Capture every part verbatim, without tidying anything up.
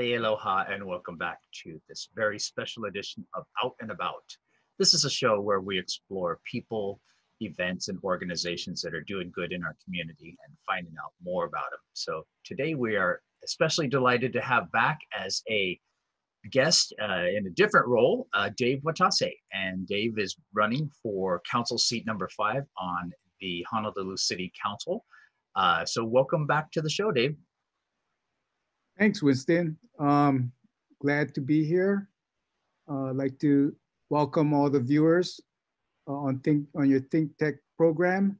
Hey, aloha, and welcome back to this very special edition of Out and About. This is a show where we explore people, events, and organizations that are doing good in our community and finding out more about them. So today we are especially delighted to have back as a guest uh, in a different role, uh, Dave Watase. And Dave is running for council seat number five on the Honolulu City Council. Uh, so welcome back to the show, Dave. Thanks, Winston. Um, glad to be here. Uh, I'd like to welcome all the viewers uh, on Think on your ThinkTech program.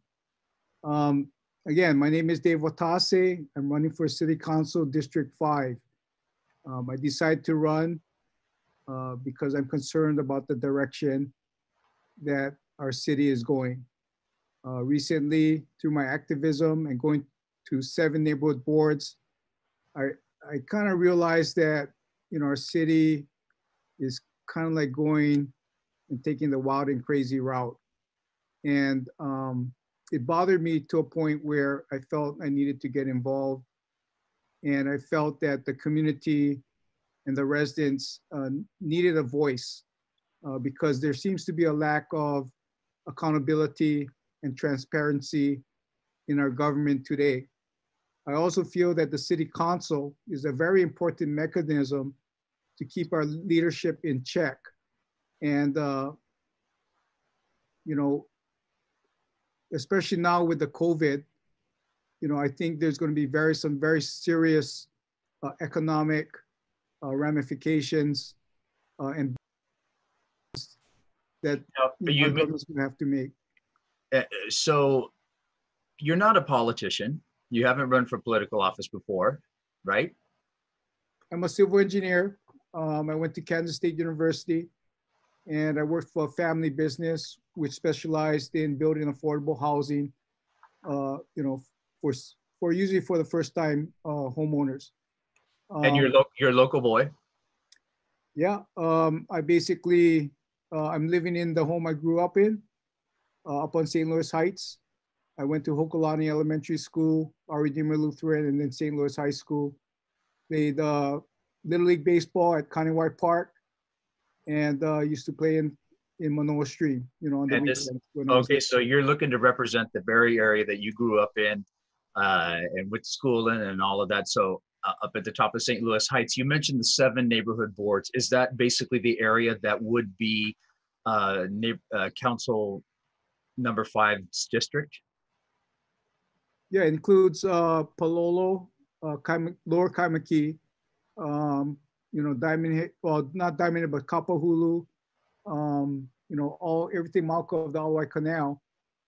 Um, again, my name is Dave Watase. I'm running for City Council District five. Um, I decided to run uh, because I'm concerned about the direction that our city is going. Uh, recently, through my activism and going to seven neighborhood boards, I I kind of realized that, you know, our city is kind of like going and taking the wild and crazy route. And um, it bothered me to a point where I felt I needed to get involved. And I felt that the community and the residents uh, needed a voice uh, because there seems to be a lack of accountability and transparency in our government today. I also feel that the city council is a very important mechanism to keep our leadership in check. And, uh, you know, especially now with the COVID, you know, I think there's going to be very, some very serious uh, economic uh, ramifications uh, and that no, you know, government's going to have to make. Uh, so you're not a politician. You haven't run for political office before, right? I'm a civil engineer. Um, I went to Kansas State University and I worked for a family business which specialized in building affordable housing, uh, you know, for, for usually for the first time uh, homeowners. Um, and you're, lo you're a local boy? Yeah, um, I basically, uh, I'm living in the home I grew up in, uh, up on Saint Louis Heights. I went to Hokulani Elementary School, Our Redeemer Lutheran, and then Saint Louis High School. Played uh, Little League Baseball at Kaniwai Park, and uh, used to play in, in Manoa Stream, you know, on the and this, Okay, so you're looking to represent the very area that you grew up in, uh, and with schooling and all of that. So uh, up at the top of Saint Louis Heights, you mentioned the seven neighborhood boards. Is that basically the area that would be uh, uh, council number five's district? Yeah, it includes uh, Palolo, uh, Kaim Lower Kaimuki, um, you know, Diamond Head, well, not Diamond Head, but Kapahulu, um, you know, all everything south of the Ala Wai Canal,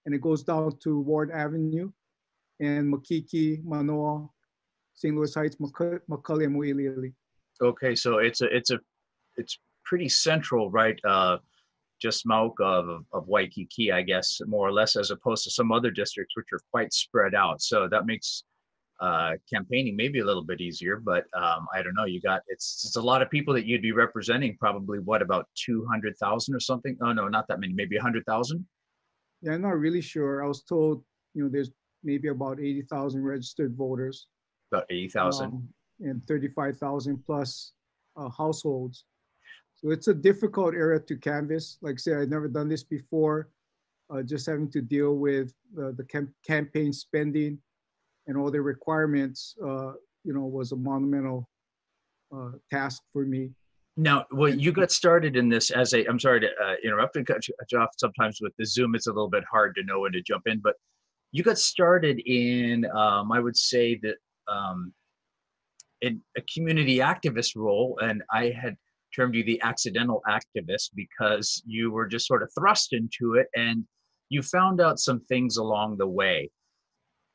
and it goes down to Ward Avenue, and Makiki, Manoa, Saint Louis Heights, Mākālei, and Moiliili. Okay, so it's a it's a it's pretty central, right? Uh, just smoke of, of Waikiki, I guess, more or less, as opposed to some other districts which are quite spread out. So that makes uh, campaigning maybe a little bit easier, but um, I don't know, you got, it's, it's a lot of people that you'd be representing, probably what, about two hundred thousand or something? Oh no, not that many, maybe one hundred thousand? Yeah, I'm not really sure. I was told, you know, there's maybe about eighty thousand registered voters. About eighty thousand. Um, and thirty-five thousand plus uh, households. So it's a difficult area to canvass. Like I said, I've never done this before, uh, just having to deal with uh, the cam campaign spending and all the requirements, uh, you know, was a monumental uh, task for me. Now, well, you got started in this as a, I'm sorry to uh, interrupt and cut you off. Sometimes with the Zoom, it's a little bit hard to know when to jump in, but you got started in, um, I would say that um, in a community activist role, and I had termed you the accidental activist because you were just sort of thrust into it and you found out some things along the way.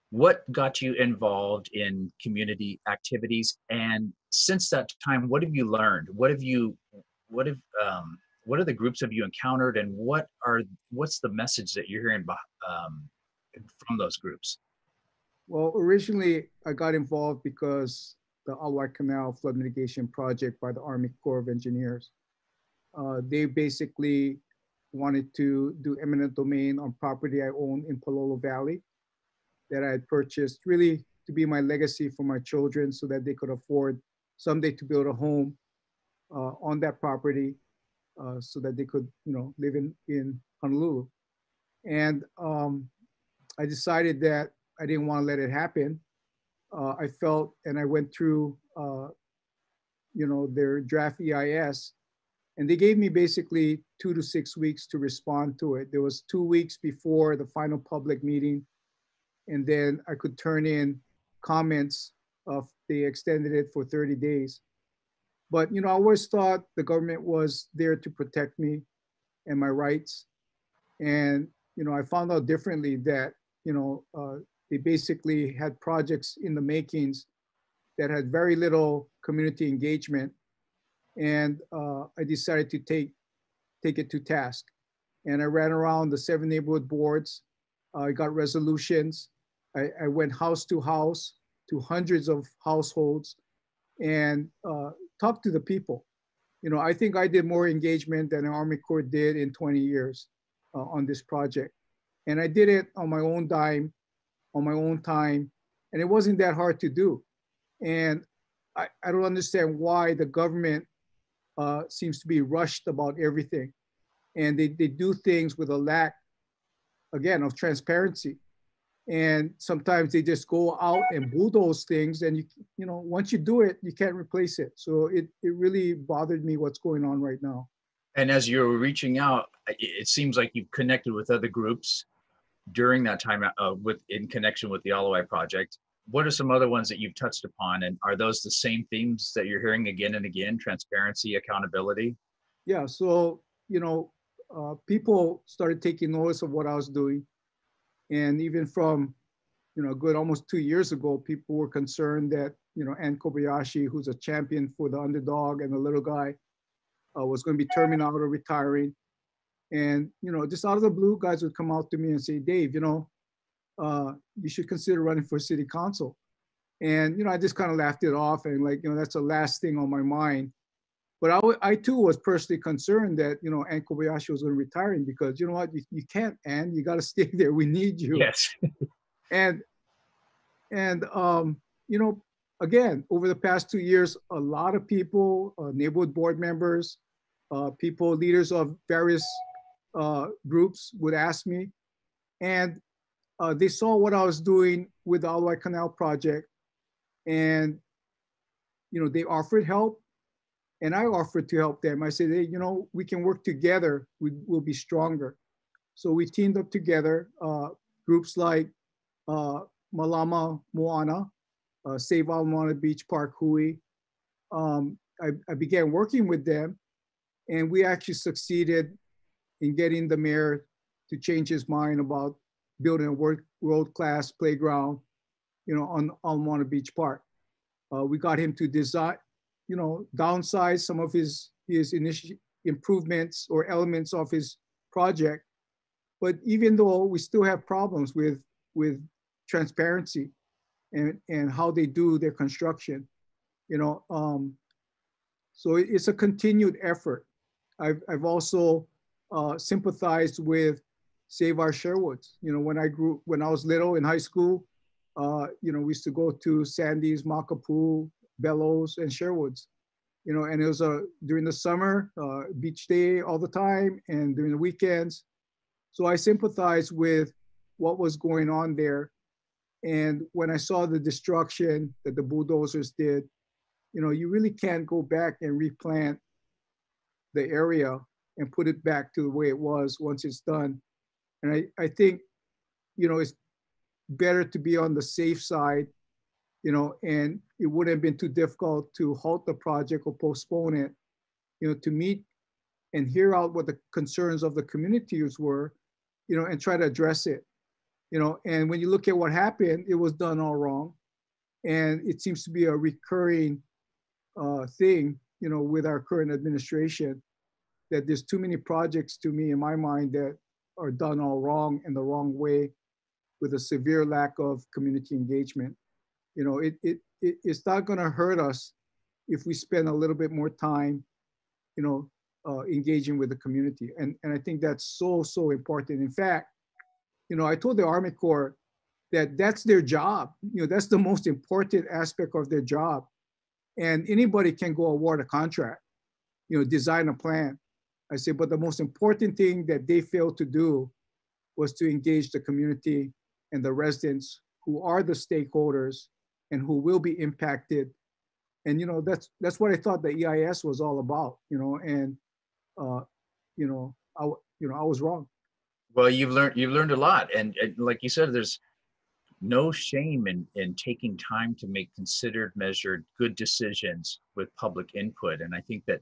What got you involved in community activities? And since that time, what have you learned? What have you, what have, um, what are the groups have you encountered and what are, what's the message that you're hearing um, from those groups? Well, originally I got involved because the Ala Wai Canal Flood Mitigation Project by the Army Corps of Engineers. Uh, they basically wanted to do eminent domain on property I own in Palolo Valley that I had purchased really to be my legacy for my children so that they could afford someday to build a home uh, on that property uh, so that they could, you know, live in, in Honolulu. And um, I decided that I didn't want to let it happen. Uh, I felt, and I went through, uh, you know, their draft E I S, and they gave me basically two to six weeks to respond to it. There was two weeks before the final public meeting, and then I could turn in comments. Of they extended it for thirty days. But, you know, I always thought the government was there to protect me and my rights. And, you know, I found out differently that, you know, uh, they basically had projects in the makings that had very little community engagement. And uh, I decided to take, take it to task. And I ran around the seven neighborhood boards. Uh, I got resolutions. I, I went house to house to hundreds of households and uh, talked to the people. You know, I think I did more engagement than the Army Corps did in twenty years uh, on this project. And I did it on my own dime, on my own time, and it wasn't that hard to do. And I, I don't understand why the government Uh, seems to be rushed about everything. And they, they do things with a lack, again, of transparency. And sometimes they just go out and bulldoze things. And, you you know, once you do it, you can't replace it. So it, it really bothered me what's going on right now. And as you were reaching out, it seems like you've connected with other groups during that time uh, with in connection with the Ala Wai Project. What are some other ones that you've touched upon? And are those the same themes that you're hearing again and again, transparency, accountability? Yeah, so, you know, uh, people started taking notice of what I was doing. And even from, you know, a good almost two years ago, people were concerned that, you know, Ann Kobayashi, who's a champion for the underdog and the little guy, uh, was going to be terming out or retiring. And, you know, just out of the blue, guys would come out to me and say, Dave, you know, Uh, you should consider running for city council. And, you know, I just kind of laughed it off and like, you know, that's the last thing on my mind. But I, I too was personally concerned that, you know, Ann Kobayashi was going to retire because, you know what, you, you can't, Ann, you got to stay there. We need you. Yes. and, and um, you know, again, over the past two years, a lot of people, uh, neighborhood board members, uh, people, leaders of various uh, groups would ask me. And Uh, they saw what I was doing with the Ala Wai Canal project, and you know they offered help, and I offered to help them. I said, hey, you know, we can work together. We will be stronger. So we teamed up together. Uh, groups like uh, Malama Moana, uh, Save Alamoana Beach Park, Hui. Um, I, I began working with them, and we actually succeeded in getting the mayor to change his mind about building a world-class playground, you know, on Ala Moana Beach Park. Uh, we got him to design, you know, downsize some of his his initial improvements or elements of his project. But even though we still have problems with with transparency and and how they do their construction, you know, um, so it's a continued effort. I've I've also uh, sympathized with Save Our Sherwoods. You know, when I grew, when I was little in high school, uh, you know, we used to go to Sandy's, Makapuu, Bellows, and Sherwoods. You know, and it was a, during the summer, uh, beach day all the time, and during the weekends. So I sympathized with what was going on there. And when I saw the destruction that the bulldozers did, you know, you really can't go back and replant the area and put it back to the way it was once it's done. And I, I think, you know, it's better to be on the safe side, you know, and it wouldn't have been too difficult to halt the project or postpone it, you know, to meet and hear out what the concerns of the communities were, you know, and try to address it, you know. And when you look at what happened, it was done all wrong. And it seems to be a recurring uh, thing, you know, with our current administration, that there's too many projects to me in my mind that are done all wrong in the wrong way with a severe lack of community engagement. You know, it, it, it it's not gonna hurt us if we spend a little bit more time, you know, uh, engaging with the community. And, and I think that's so, so important. In fact, you know, I told the Army Corps that that's their job. You know, that's the most important aspect of their job And anybody can go award a contract, you know, design a plan. I say, but the most important thing that they failed to do was to engage the community and the residents who are the stakeholders and who will be impacted. And, you know, that's that's what I thought the E I S was all about, you know, and, uh, you know, I, you know, I was wrong. Well, you've learned, you've learned a lot. And, and like you said, there's no shame in, in taking time to make considered, measured, good decisions with public input. And I think that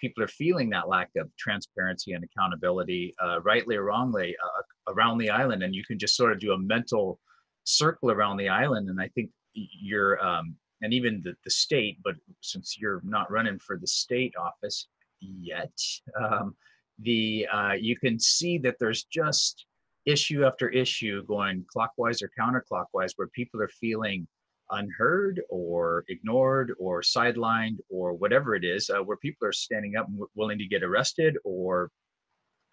people are feeling that lack of transparency and accountability, uh, rightly or wrongly, uh, around the island. And you can just sort of do a mental circle around the island. And I think you're, um, and even the, the state, but since you're not running for the state office yet, um, the uh, you can see that there's just issue after issue going clockwise or counterclockwise where people are feeling unheard or ignored or sidelined or whatever it is, uh, where people are standing up and w willing to get arrested or,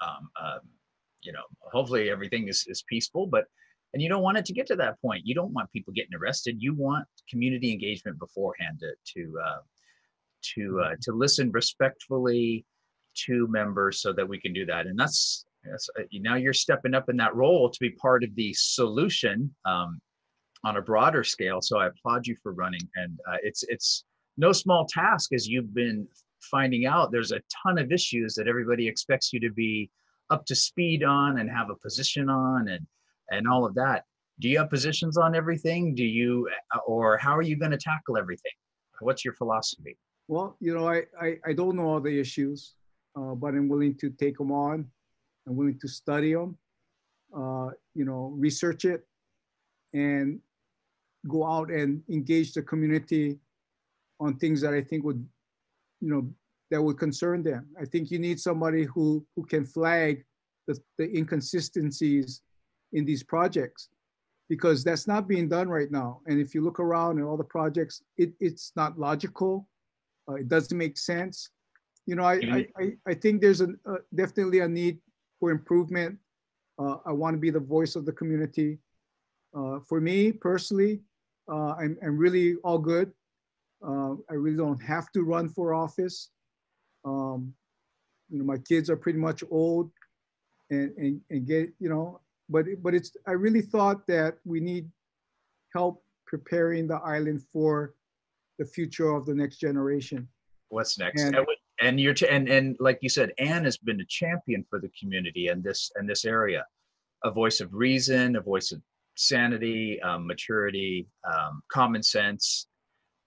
um, um, you know, hopefully everything is, is peaceful, but, and you don't want it to get to that point. You don't want people getting arrested. You want community engagement beforehand to, to, uh, to, uh, to listen respectfully to members so that we can do that. And that's, that's uh, now you're stepping up in that role to be part of the solution, um, on a broader scale. So I applaud you for running, and uh, it's it's no small task, as you've been finding out. There's a ton of issues that everybody expects you to be up to speed on and have a position on, and and all of that. Do you have positions on everything? Do you, or how are you going to tackle everything? What's your philosophy? Well, you know, I I, I don't know all the issues, uh, but I'm willing to take them on. I'm willing to study them, uh, you know, research it, and go out and engage the community on things that I think would, you know, that would concern them. I think you need somebody who, who can flag the, the inconsistencies in these projects, because that's not being done right now. And if you look around at all the projects, it, it's not logical. Uh, it doesn't make sense. You know, I, I, I, I think there's a, uh, definitely a need for improvement. Uh, I want to be the voice of the community. Uh, for me personally, uh, I'm, I'm really all good. Uh, I really don't have to run for office. Um, you know, my kids are pretty much old, and, and, and get, you know, but, but it's, I really thought that we need help preparing the island for the future of the next generation. What's next? And, and you're, t and, and like you said, Ann has been a champion for the community and this, and this area, a voice of reason, a voice of sanity, um, maturity, um, common sense,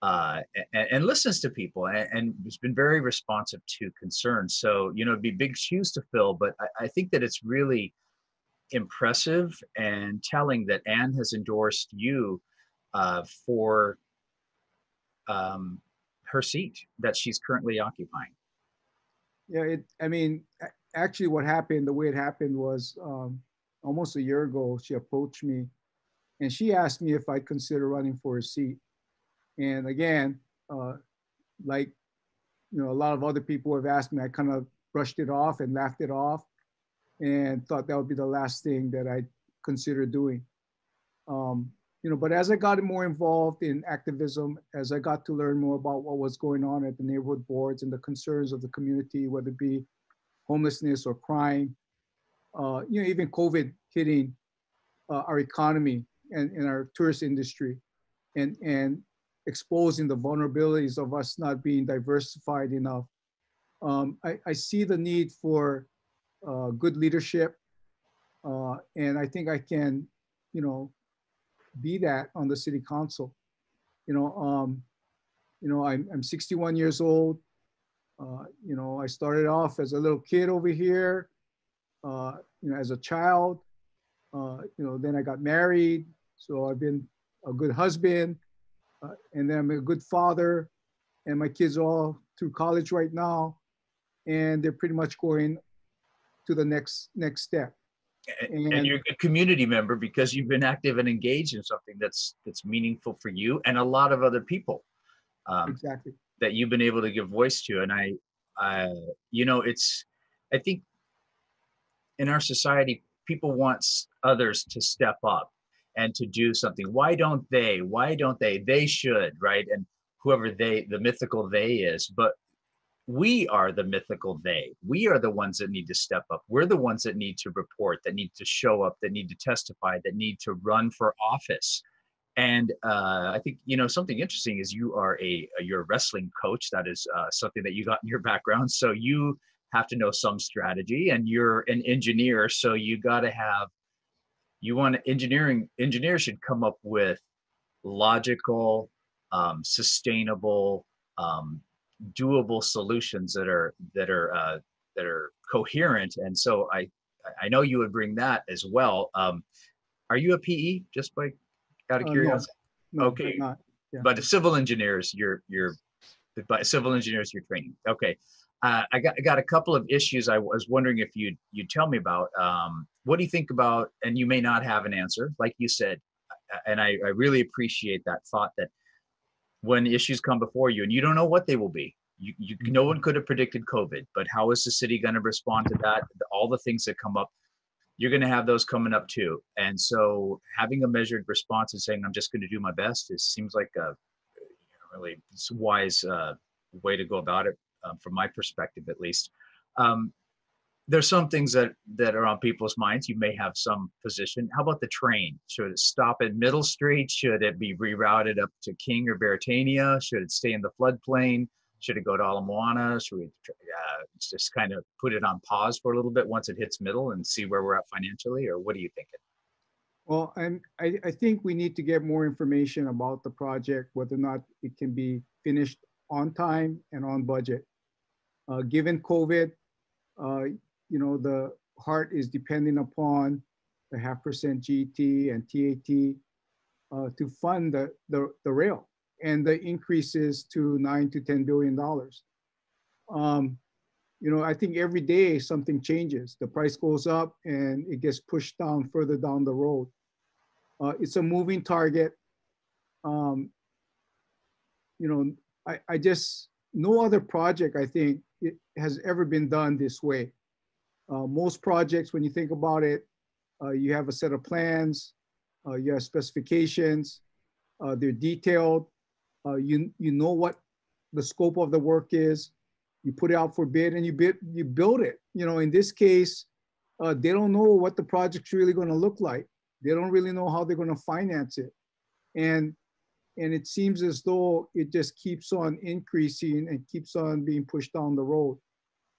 uh, and, and listens to people, and, and has been very responsive to concerns. So, you know, it'd be big shoes to fill, but I, I think that it's really impressive and telling that Ann has endorsed you uh, for um, her seat that she's currently occupying. Yeah, it, I mean, actually what happened, the way it happened was um, almost a year ago, she approached me and she asked me if I'd consider running for a seat. And again, uh, like, you know, a lot of other people have asked me, I kind of brushed it off and laughed it off and thought that would be the last thing that I'd consider doing. Um, you know, but as I got more involved in activism, as I got to learn more about what was going on at the neighborhood boards and the concerns of the community, whether it be homelessness or crime, uh, you know, even COVID hitting uh, our economy and, and our tourist industry, and, and exposing the vulnerabilities of us not being diversified enough. Um, I, I see the need for uh, good leadership, uh, and I think I can, you know, be that on the city council. You know, um, you know, I'm, I'm sixty-one years old. Uh, you know, I started off as a little kid over here, uh, you know, as a child. Uh, you know, then I got married, so I've been a good husband. Uh, and then I'm a good father, and my kids are all through college right now, and they're pretty much going to the next next step. And, and you're a good community member because you've been active and engaged in something that's that's meaningful for you and a lot of other people. Um, exactly. That you've been able to give voice to, and I, I, you know, it's, I think in our society, people want others to step up and to do something. Why don't they? Why don't they? They should, right? And whoever they, the mythical they is, but we are the mythical they. We are the ones that need to step up. We're the ones that need to report, that need to show up, that need to testify, that need to run for office. And uh, I think, you know, something interesting is you are a, you're a wrestling coach. That is uh, something that you got in your background. So you have to know some strategy, and you're an engineer. So you got to have, you want to, engineering, engineers should come up with logical, um, sustainable, um, doable solutions that are, that are, uh, that are coherent. And so I, I know you would bring that as well. Um, are you a P E, just by out of uh, curiosity? No, no, okay. Not, yeah. But civil engineers, you're, you're, by civil engineers, you're training. Okay. Uh, I got, I got a couple of issues I was wondering if you'd, you'd tell me about. Um, what do you think about, and you may not have an answer, like you said, and I, I really appreciate that thought that when issues come before you and you don't know what they will be, you, you, no one could have predicted COVID, but how is the city going to respond to that? All the things that come up, you're going to have those coming up too. And so having a measured response and saying, I'm just going to do my best, it seems like a really wise uh, way to go about it, um, from my perspective, at least. Um, there's some things that, that are on people's minds. You may have some position. How about the train? Should it stop at Middle Street? Should it be rerouted up to King or Beretania? Should it stay in the floodplain? Should it go to Ala Moana? Should we uh, just kind of put it on pause for a little bit once it hits middle and see where we're at financially? Or what are you thinking? Well, I'm, I, I think we need to get more information about the project, whether or not it can be finished on time and on budget. Uh, given COVID, uh, you know, the heart is depending upon the half percent G T and T A T uh, to fund the, the, the rail, and the increases to nine to ten billion dollars. Um, you know, I think every day something changes. The price goes up and it gets pushed down further down the road. Uh, it's a moving target. Um, you know, I, I just, no other project, I think, it has ever been done this way. Uh, most projects, when you think about it, uh, you have a set of plans, uh, you have specifications, uh, they're detailed. Uh, you, you know what the scope of the work is, you put it out for bid, and you, bid, you build it. You know, in this case, uh, they don't know what the project's really gonna look like. They don't really know how they're gonna finance it. And, and it seems as though it just keeps on increasing and keeps on being pushed down the road.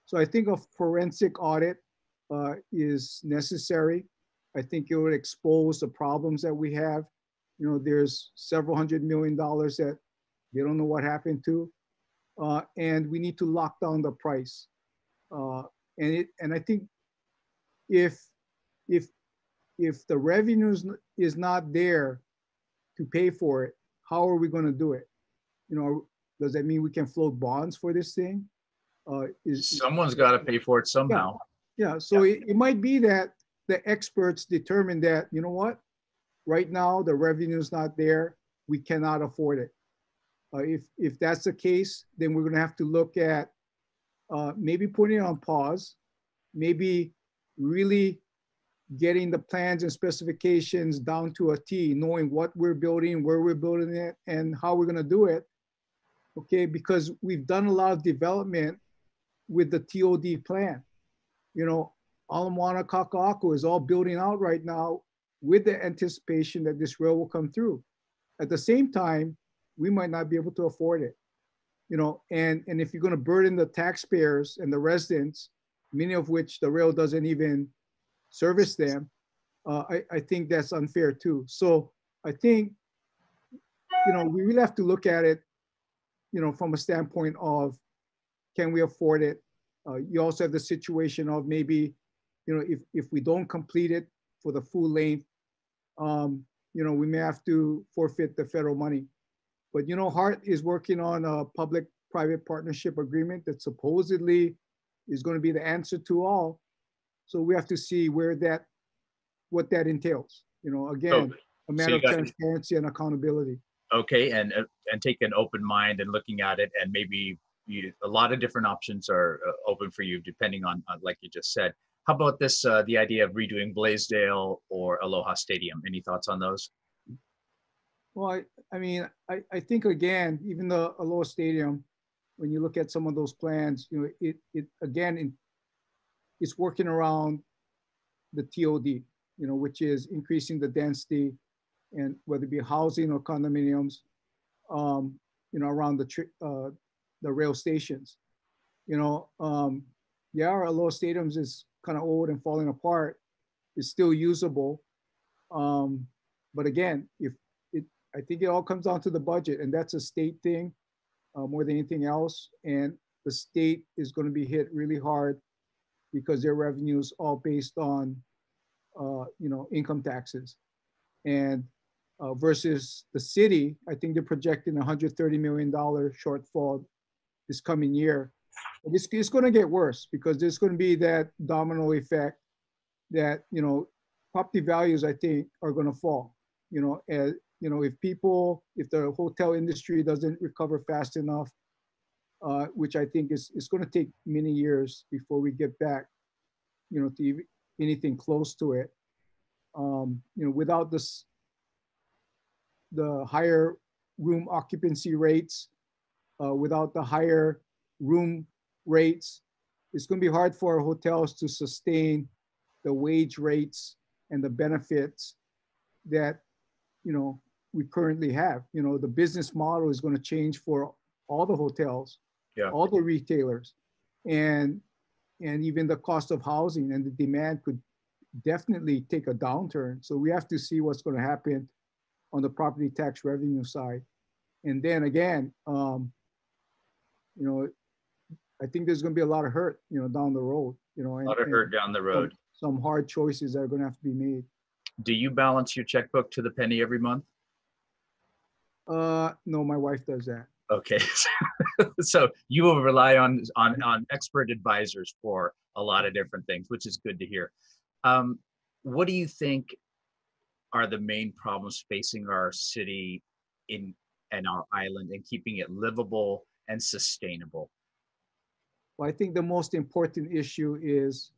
So I think a forensic audit uh, is necessary. I think it would expose the problems that we have. You know, there's several hundred million dollars that they don't know what happened to, uh, and we need to lock down the price. Uh, and it, and I think if if if the revenues is not there to pay for it, how are we going to do it? You know, does that mean we can float bonds for this thing? Uh, is someone's got to pay for it somehow? Yeah. yeah. So yeah. It, it might be that the experts determine that, you know what, right now, the revenue is not there. We cannot afford it. Uh, if, if that's the case, then we're going to have to look at uh, maybe putting it on pause, maybe really getting the plans and specifications down to a T, knowing what we're building, where we're building it, and how we're going to do it. Okay, because we've done a lot of development with the T O D plan. You know, Ala Moana Kaka'ako is all building out right now, with the anticipation that this rail will come through. At the same time, we might not be able to afford it. You know, and, and if you're gonna burden the taxpayers and the residents, many of which the rail doesn't even service them, uh, I, I think that's unfair too. So I think, you know, we really have to look at it, you know, from a standpoint of, can we afford it? Uh, you also have the situation of maybe, you know, if, if we don't complete it for the full length, um, you know, we may have to forfeit the federal money. But, you know, HART is working on a public-private partnership agreement that supposedly is going to be the answer to all. So we have to see where that, what that entails. You know, again, so, a matter so of transparency and accountability. Okay, and uh, and take an open mind and looking at it, and maybe you, a lot of different options are uh, open for you, depending on, on like you just said. How about this, uh, the idea of redoing Blaisdell or Aloha Stadium? Any thoughts on those? Well, I, I mean, I, I think again, even the Aloha Stadium, when you look at some of those plans, you know, it, it again, in, it's working around the T O D, you know, which is increasing the density, and whether it be housing or condominiums, um, you know, around the uh, the rail stations. You know, um, yeah, our Aloha Stadiums is kind of old and falling apart. It's still usable, um, but again, if it, I think it all comes down to the budget, and that's a state thing uh, more than anything else. And the state is going to be hit really hard because their revenues all based on, uh, you know, income taxes, and uh, versus the city, I think they're projecting one hundred thirty million dollars shortfall this coming year. It's, it's going to get worse because there's going to be that domino effect that, you know, property values, I think, are going to fall, you know, as, you know, if people, if the hotel industry doesn't recover fast enough, uh, which I think is, it's going to take many years before we get back, you know, to anything close to it, um, you know, without this, the higher room occupancy rates, uh, without the higher room rates, it's going to be hard for hotels to sustain the wage rates and the benefits that, you know, we currently have. You know, the business model is going to change for all the hotels, yeah. all the retailers, and and even the cost of housing and the demand could definitely take a downturn. So we have to see what's going to happen on the property tax revenue side. And then again, um, you know, I think there's going to be a lot of hurt, you know, down the road, you know, and, a lot of hurt down the road. Some, some hard choices that are going to have to be made. Do you balance your checkbook to the penny every month? Uh, no, my wife does that. Okay. So you will rely on, on, on expert advisors for a lot of different things, which is good to hear. Um, what do you think are the main problems facing our city in and our island and keeping it livable and sustainable? Well, I think the most important issue is,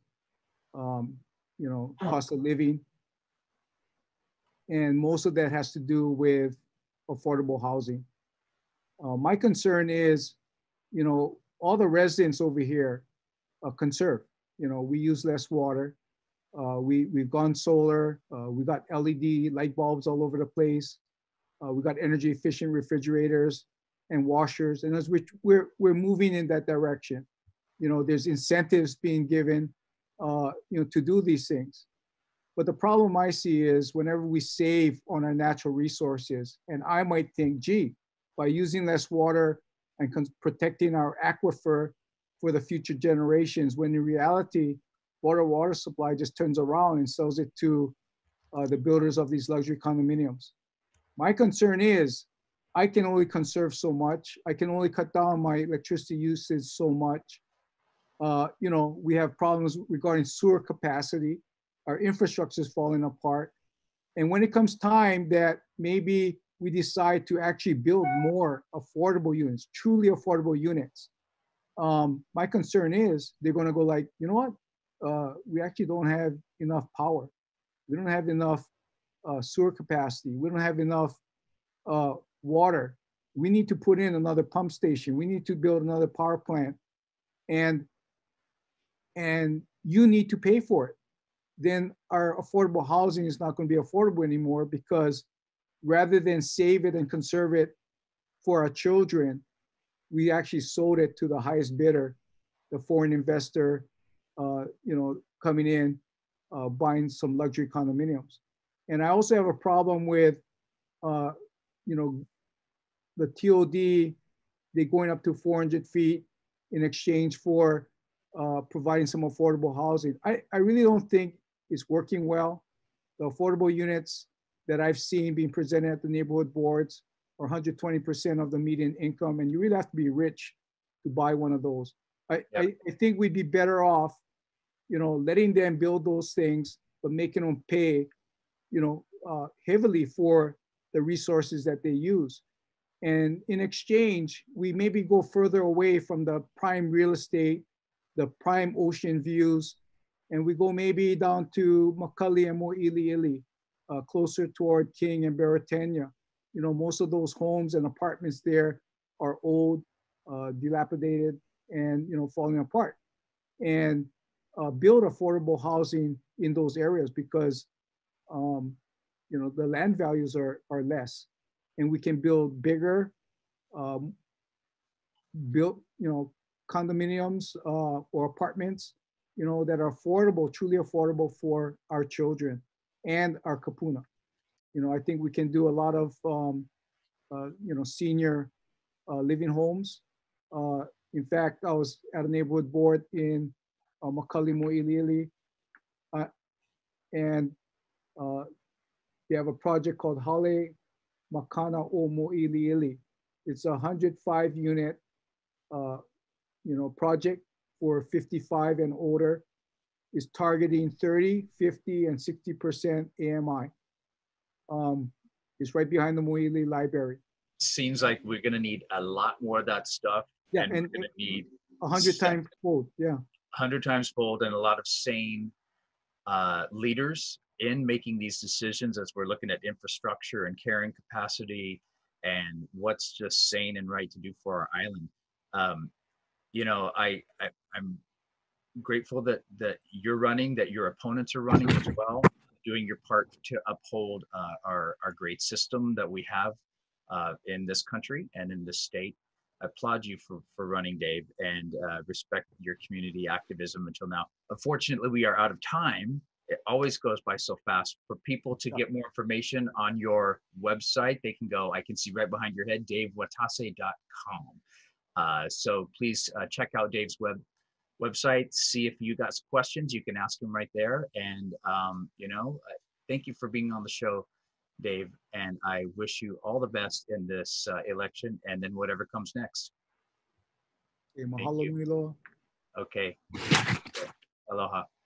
um, you know, cost of living. And most of that has to do with affordable housing. Uh, my concern is, you know, all the residents over here uh, conserve. You know, we use less water. Uh, we, we've gone solar. Uh, we got L E D light bulbs all over the place. Uh, we got energy efficient refrigerators and washers, and as we, we're, we're moving in that direction. You know, there's incentives being given, uh, you know, to do these things. But the problem I see is whenever we save on our natural resources, and I might think, gee, by using less water and protecting our aquifer for the future generations, when in reality, water water supply just turns around and sells it to uh, the builders of these luxury condominiums. My concern is, I can only conserve so much. I can only cut down my electricity usage so much. Uh, you know, we have problems regarding sewer capacity. Our infrastructure is falling apart. And when it comes time that maybe we decide to actually build more affordable units, truly affordable units, um, my concern is they're going to go like, you know what? Uh, we actually don't have enough power. We don't have enough uh, sewer capacity. We don't have enough uh, water. We need to put in another pump station. We need to build another power plant, and and you need to pay for it. Then our affordable housing is not going to be affordable anymore, because rather than save it and conserve it for our children, we actually sold it to the highest bidder, the foreign investor, uh, you know, coming in, uh, buying some luxury condominiums. And I also have a problem with, uh, you know, the T O D, they're going up to four hundred feet in exchange for uh, providing some affordable housing. I, I really don't think it's working well. The affordable units that I've seen being presented at the neighborhood boards are one hundred twenty percent of the median income, and you really have to be rich to buy one of those. I, yeah. I, I think we'd be better off, you know, letting them build those things, but making them pay, you know, uh, heavily for the resources that they use. And in exchange, we maybe go further away from the prime real estate, the prime ocean views, and we go maybe down to Mākālei and Moiliili, uh, closer toward King and Baratena, you know, most of those homes and apartments there are old, uh, dilapidated, and, you know, falling apart. And uh, build affordable housing in those areas because, um, you know, the land values are, are less, and we can build bigger, um, built, you know, condominiums uh, or apartments, you know, that are affordable, truly affordable for our children and our kapuna. You know, I think we can do a lot of, um, uh, you know, senior uh, living homes. Uh, in fact, I was at a neighborhood board in uh, Mākālei, Moiliili, uh, and uh, they have a project called Hale Makana o Moiliili. It's a one hundred five unit, uh, you know, project for fifty-five and older. Is targeting thirty, fifty, and sixty percent A M I. Um, it's right behind the Moiliili Library. Seems like we're going to need a lot more of that stuff. Yeah, and, and we're going to need a hundred times fold. Yeah, a hundred times fold, and a lot of sane uh, leaders in making these decisions as we're looking at infrastructure and carrying capacity and what's just sane and right to do for our island. Um, you know, I, I I'm. grateful that that you're running, that your opponents are running as well, doing your part to uphold uh, our our great system that we have uh, in this country and in this state. I applaud you for for running, Dave, and uh, respect your community activism until now. Unfortunately, we are out of time. It always goes by so fast. For people to get more information on your website, they can go. I can see right behind your head, dave watase dot com. Uh, so please uh, check out Dave's web. website, see if you got some questions, you can ask them right there. And, um, you know, thank you for being on the show, Dave. And I wish you all the best in this uh, election and then whatever comes next. Okay, mahalo, Milo. Okay. Aloha.